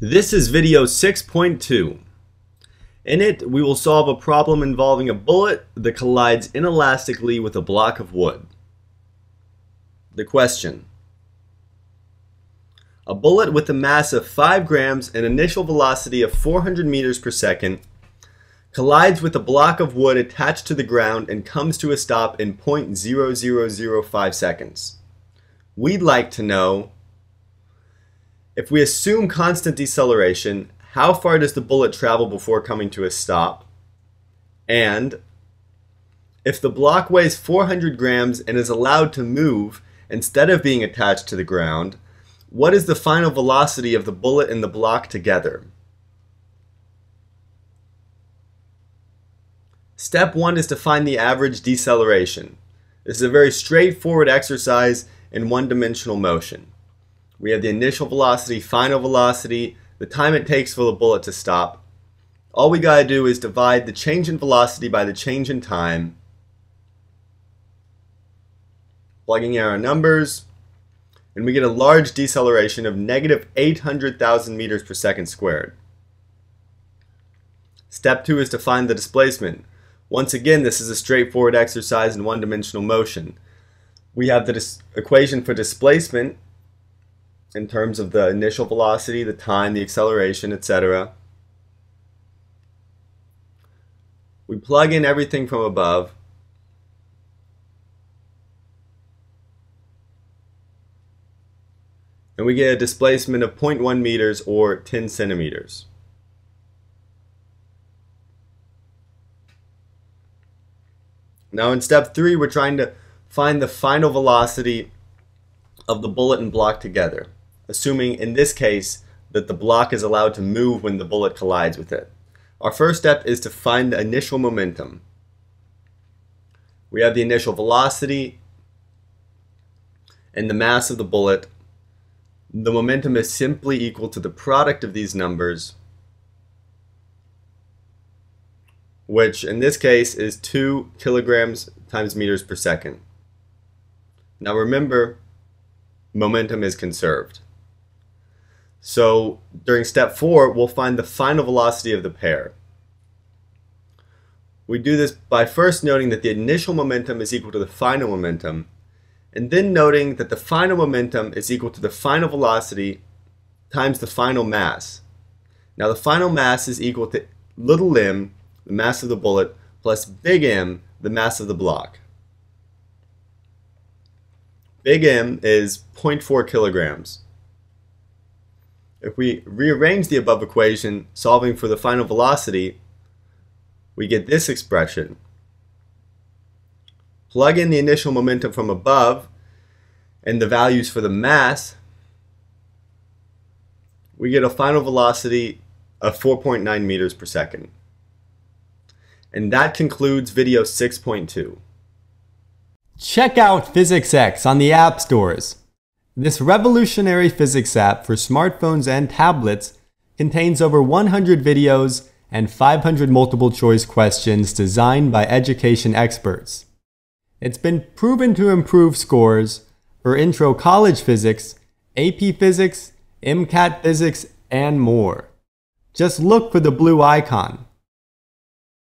This is video 6.2. In it, we will solve a problem involving a bullet that collides inelastically with a block of wood. The question: a bullet with a mass of 5 grams and initial velocity of 400 meters per second collides with a block of wood attached to the ground and comes to a stop in 0.0005 seconds. We'd like to know, if we assume constant deceleration, how far does the bullet travel before coming to a stop? And if the block weighs 400 grams and is allowed to move instead of being attached to the ground, what is the final velocity of the bullet and the block together? Step 1 is to find the average deceleration. This is a very straightforward exercise in one-dimensional motion. We have the initial velocity, final velocity, the time it takes for the bullet to stop. All we gotta do is divide the change in velocity by the change in time, plugging in our numbers, and we get a large deceleration of -800,000 meters per second squared. Step 2 is to find the displacement. Once again, this is a straightforward exercise in one-dimensional motion. We have the equation for displacement in terms of the initial velocity, the time, the acceleration, etc. We plug in everything from above. And we get a displacement of 0.1 meters or 10 centimeters. Now in step 3, we're trying to find the final velocity of the bullet and block together, assuming in this case that the block is allowed to move when the bullet collides with it. Our first step is to find the initial momentum. We have the initial velocity and the mass of the bullet. The momentum is simply equal to the product of these numbers, which in this case is 2 kilograms times meters per second. Now remember, momentum is conserved. So during step 4, we'll find the final velocity of the pair. We do this by first noting that the initial momentum is equal to the final momentum, and then noting that the final momentum is equal to the final velocity times the final mass. Now the final mass is equal to little m, the mass of the bullet, plus big M, the mass of the block. Big M is 0.4 kilograms. If we rearrange the above equation, solving for the final velocity, we get this expression. Plug in the initial momentum from above and the values for the mass, we get a final velocity of 4.9 meters per second. And that concludes video 6.2. Check out Physics X on the app stores. This revolutionary physics app for smartphones and tablets contains over 100 videos and 500 multiple choice questions designed by education experts. It's been proven to improve scores for intro college physics, AP physics, MCAT physics, and more. Just look for the blue icon.